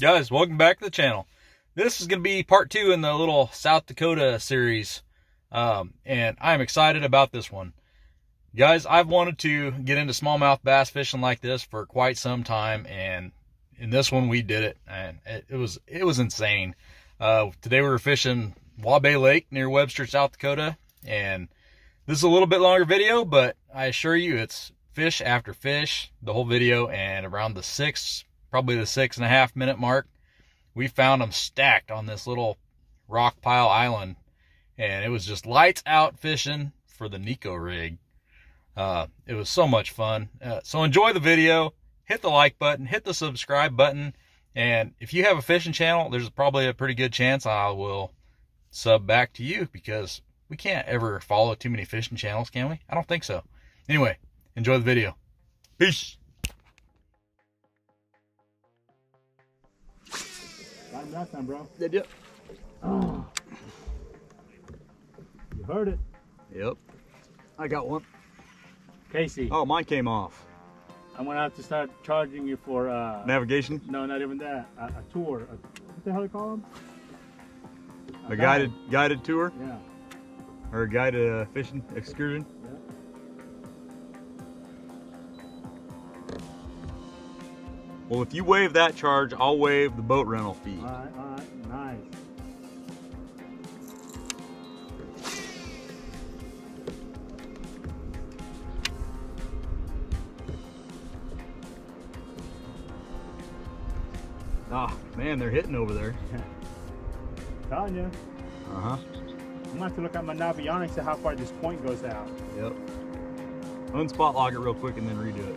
Guys, welcome back to the channel. This is going to be part two in the little South Dakota series, and I'm excited about this one. Guys, I've wanted to get into smallmouth bass fishing like this for quite some time, and in this one we did it, and it was insane. Today we were fishing Waubay Lake near Webster, South Dakota, and this is a little bit longer video, but I assure you it's fish after fish, the whole video, and around the six and a half minute mark, we found them stacked on this little rock pile island, and it was just lights out fishing for the Neko rig. It was so much fun. So enjoy the video, hit the like button, hit the subscribe button, and if you have a fishing channel, there's probably a pretty good chance I will sub back to you, because we can't ever follow too many fishing channels, can we? I don't think so. Anyway, enjoy the video. Peace. Last time, bro. They did. Oh. You heard it. Yep. I got one. Casey. Oh, mine came off. I'm gonna have to start charging you for navigation. No, not even that. A tour. What the hell do you call them? A guided tour. Yeah. Or a guided fishing excursion. Yeah. Well, if you waive that charge, I'll waive the boat rental fee. All right, nice. Ah, oh, man, they're hitting over there. Telling you. Uh-huh. I'm gonna have to look at my Navionics at how far this point goes out. Yep. Unspot log it real quick and then redo it.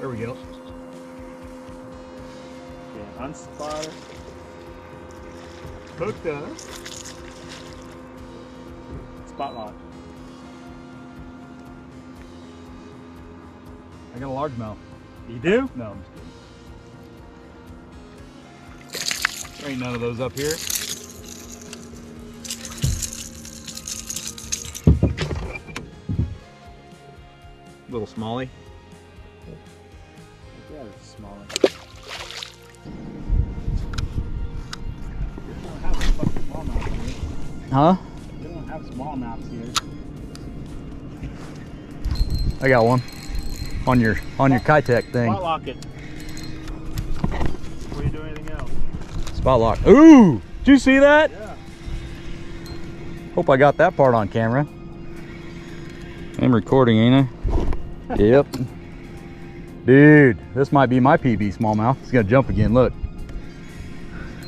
There we go. Unspotted. Hooked up. Spotlight. I got a largemouth. You do? No, I'm just kidding. There ain't none of those up here. Little smallie. Yeah, it's a smallie. Huh? They don't have smallmouths here. I got one on your Kitech thing. Spot lock it. Before you do anything else. Spot lock. Ooh! Did you see that? Yeah. Hope I got that part on camera. I'm recording, ain't I? Yep. Dude, this might be my PB smallmouth. It's gonna jump again. Look.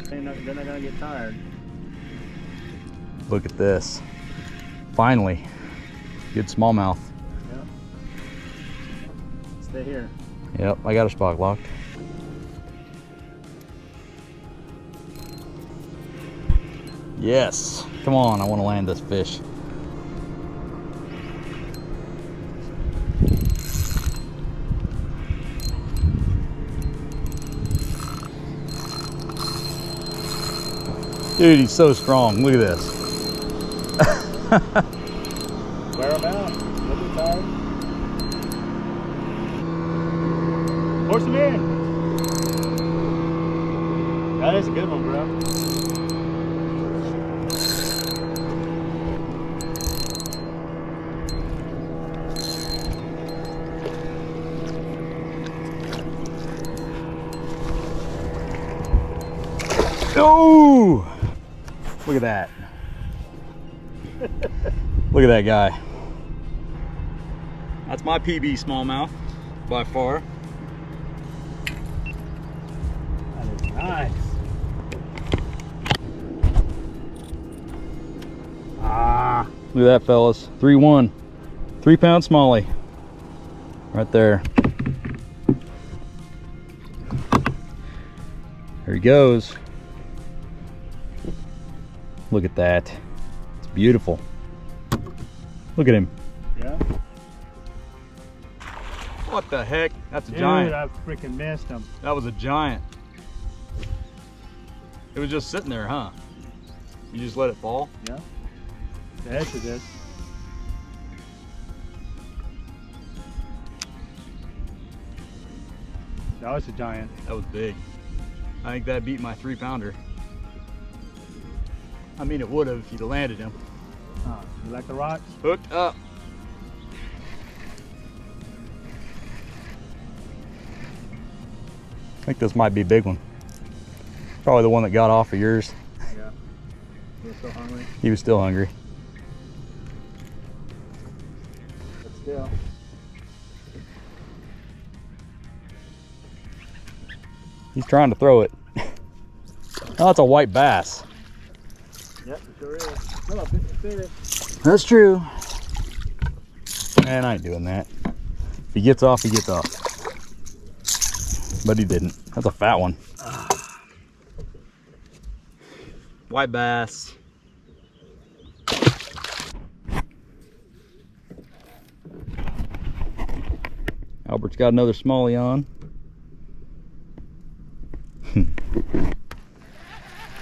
They're not gonna get tired. Look at this. Finally. Good smallmouth. Yep. Stay here. Yep, I got a spot locked. Yes. Come on, I want to land this fish. Dude, he's so strong. Look at this. Wear them out. You'll be tired. Force him in. That is a good one, bro. Oh! Look at that. Look at that guy. That's my PB smallmouth by far. That is nice. Ah, look at that, fellas. 3-1. 3-pound smallie. Right there. There he goes. Look at that. It's beautiful. Look at him. Yeah. What the heck? That's a giant. Dude, I freaking missed him. That was a giant. It was just sitting there, huh? You just let it fall? Yeah. The heck of this. That was a giant. That was big. I think that beat my 3-pounder. I mean, it would have if you'd landed him. You like the rocks? Hooked up. I think this might be a big one. Probably the one that got off of yours. Yeah. He was still hungry. He was still hungry. But still. He's trying to throw it. Oh, that's a white bass. Yep, it sure is. No, it's that's true. Man, I ain't doing that. If he gets off, he gets off. But he didn't. That's a fat one. White bass. Albert's got another smallie on.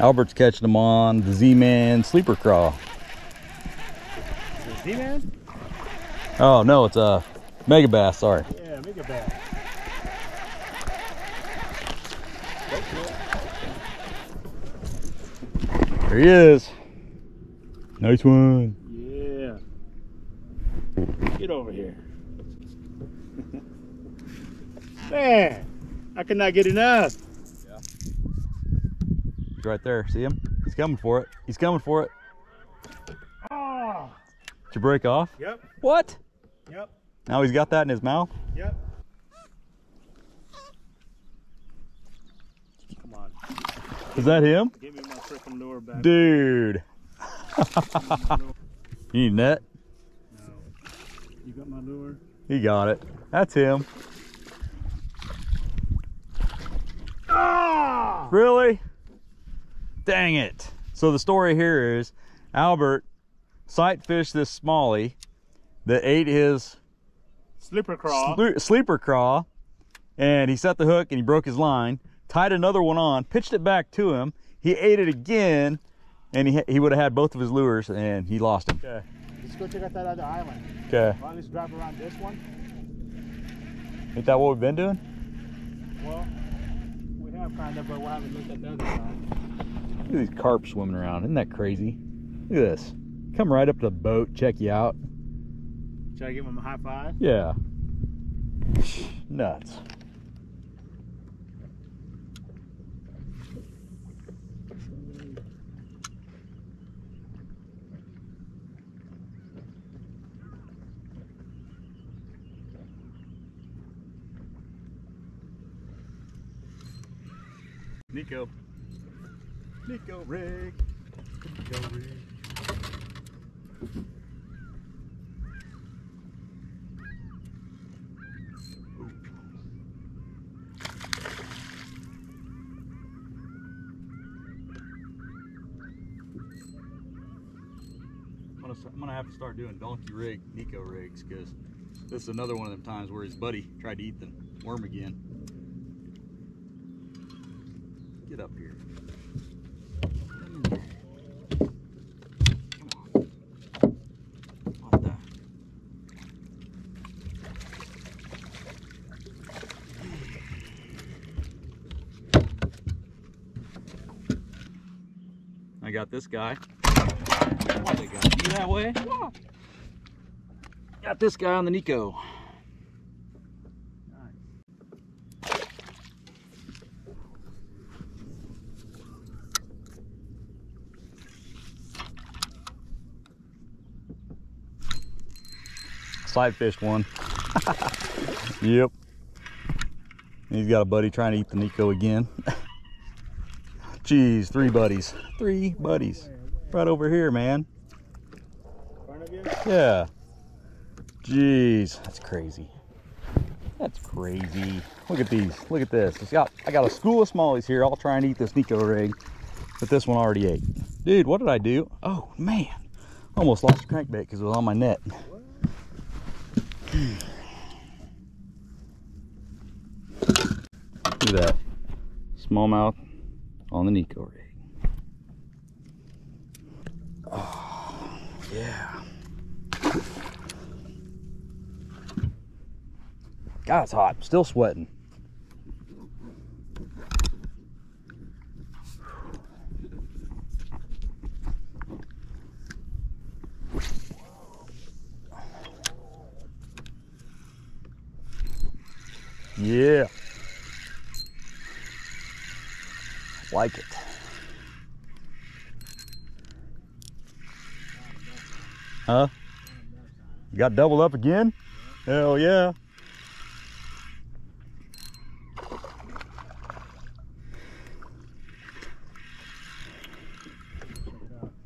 Albert's catching them on the Z-Man Sleeper Crawl. Is it Z-Man? Oh no, it's a Megabass, sorry. Yeah, Megabass. There he is. Nice one. Yeah. Get over here. Man, I could not get enough. He's right there. See him? He's coming for it. He's coming for it. Oh. Did you break off? Yep. What? Yep. Now he's got that in his mouth? Yep. Come on. Is that him? Give me my freaking lure back. Dude. You need a net? No. You got my lure? He got it. That's him. Oh. Really? Dang it. So the story here is Albert sight fished this smallie that ate his sleeper craw, and he set the hook and he broke his line, tied another one on, pitched it back to him. He ate it again and he would have had both of his lures and he lost him. Okay. Let's go check out that other island. Okay. Well, let's drive around this one. Ain't that what we've been doing? Well, we have kind of, but we haven't looked at the other side. Look at these carp swimming around. Isn't that crazy? Look at this. Come right up to the boat, check you out. Should I give him a high five? Yeah. Nuts. Neko rig. Neko rig. Ooh. I'm gonna have to start doing donkey rig, Neko rigs, because this is another one of them times where his buddy tried to eat the worm again. Get up here. I got this guy. What, they got you that way? Yeah. Got this guy on the Neko. Nice. Slide fished one. Yep. He's got a buddy trying to eat the Neko again. Jeez, three buddies right over here, man. Yeah. Jeez, that's crazy. That's crazy. Look at these. Look at this. I got a school of smallies here all trying to eat this Neko rig, but this one already ate. Dude, what did I do? Oh man, I almost lost the crankbait because it was on my net. Look at that smallmouth on the Neko rig. Oh, yeah. God, it's hot. I'm still sweating. Yeah. Like it. Huh? You got double up again? Yeah. Hell yeah.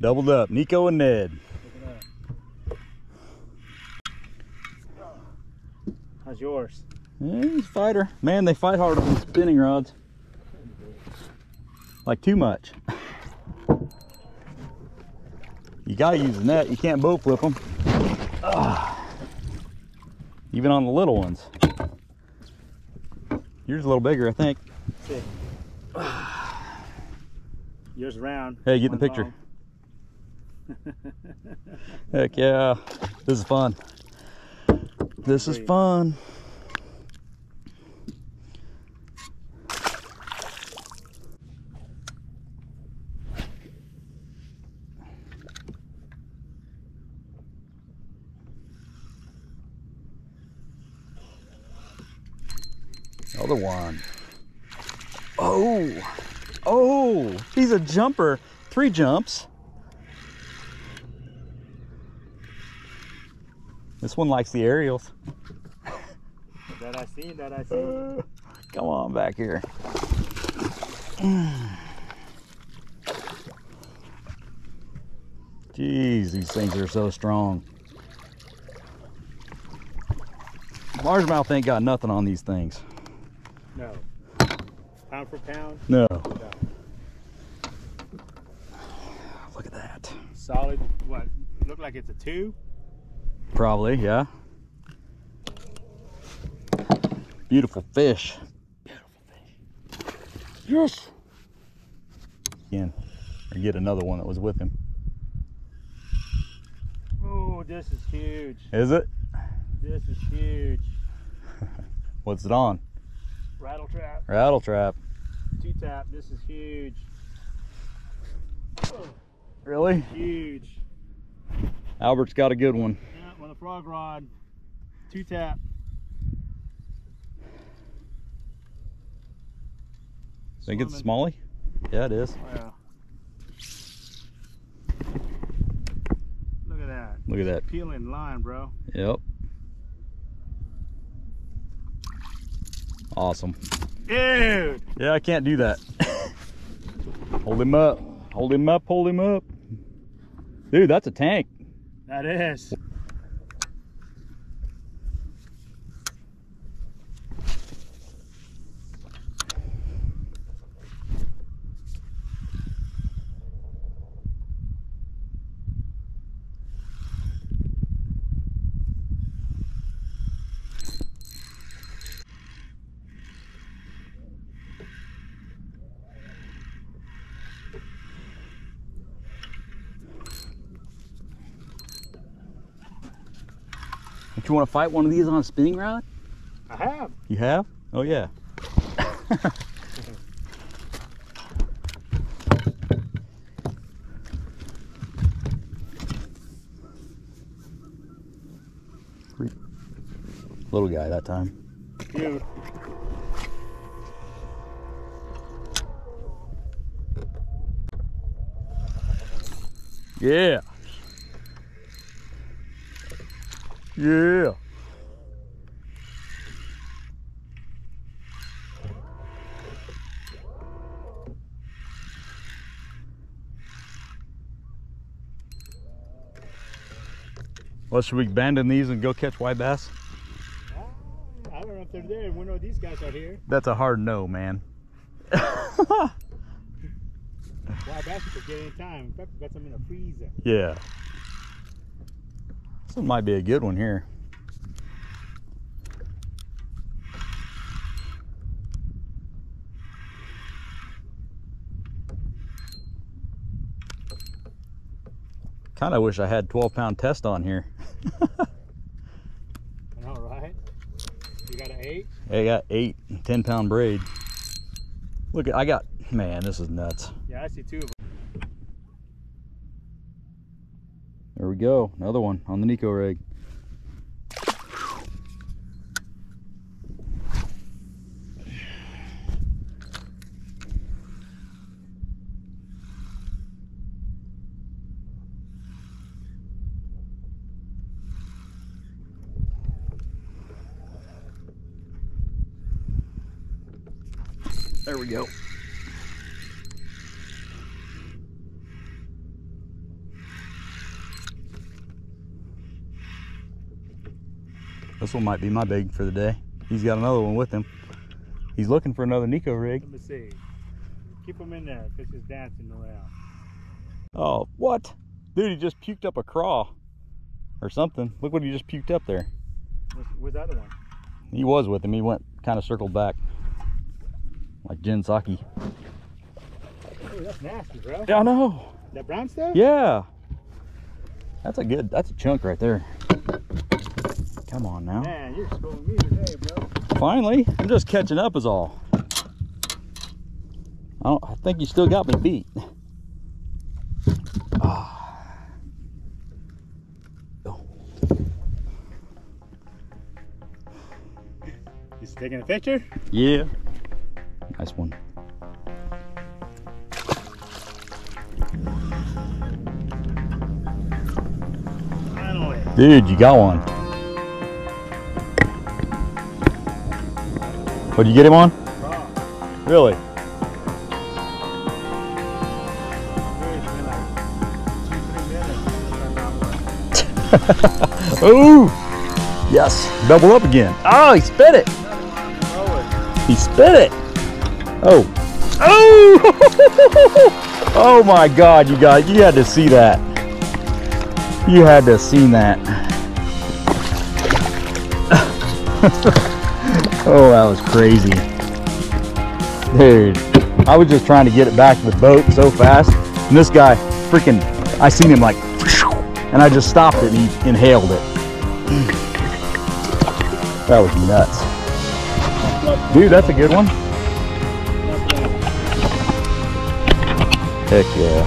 Doubled up, Neko and Ned. How's yours? Yeah, he's a fighter. Man, they fight hard on spinning rods. Like too much. You gotta use the net. You can't boat flip them. Ugh. Even on the little ones. Yours a little bigger, I think. See. Yours round. Hey, get in the picture. Long. Heck yeah, this is fun. This is fun. Another one. Oh, oh, he's a jumper. 3 jumps. This one likes the aerials. That I see, that I see. Come on back here. Jeez, these things are so strong. Largemouth ain't got nothing on these things. No. Pound for pound? No. No. Look at that. Solid, what, look like it's a 2? Probably, yeah. Beautiful fish. Beautiful fish. Yes! Again, or get another one that was with him. Oh, this is huge. Is it? This is huge. What's it on? Rattle trap. Rattle trap. 2 tap, this is huge. Oh, really? Huge. Albert's got a good one. With a frog rod, 2 tap. Think it's a smallie? Yeah, it is. Wow. Look at that. Look at that. Peeling line, bro. Yep. Awesome. Dude! Yeah, I can't do that. Hold him up. Hold him up, hold him up. Dude, that's a tank. That is. Don't you want to fight one of these on a spinning rod? I have. You have? Oh yeah. Little guy that time. Dude. Yeah. Yeah. Well, should we abandon these and go catch white bass? I don't know if they're there. We know these guys are here. That's a hard no, man. White bass you could get any time. We've got some in a freezer. Yeah. This one might be a good one here. Kind of wish I had 12-pound test on here. All right. You got an 8? I got 8 and 10-pound braid. Look, I got, man, this is nuts. Yeah, I see 2 of them. There we go, another one on the Neko rig. There we go. This one might be my big for the day. He's got another one with him. He's looking for another Neko rig. Let me see. Keep him in there because he's dancing around. Oh, what? Dude, he just puked up a craw or something. Look what he just puked up there. Where's the other one? He was with him. He went kind of circled back. Like Jin Saki. Oh, that's nasty, bro. I know. That brown stuff? Yeah. That's a chunk right there. Come on now. Man, you're screwing me today, bro. Finally. I'm just catching up is all. I think you still got me beat. You taking a picture? Yeah. Nice one. Dude, you got one. What, did you get him on? Wow. Really? Ooh! Yes, double up again. Oh, he spit it. He spit it. Oh, oh, oh my God, you guys, you had to see that. You had to have seen that. Oh, that was crazy. Dude, I was just trying to get it back to the boat so fast. And this guy, freaking, I seen him like, and I just stopped it and he inhaled it. That was nuts. Dude, that's a good one. Heck yeah.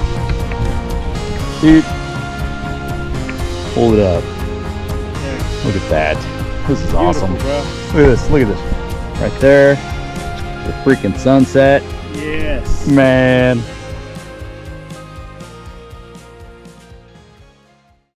Dude, hold it up. Look at that. This is beautiful, awesome. Bro. Look at this. Look at this. Right there. The freaking sunset. Yes. Man.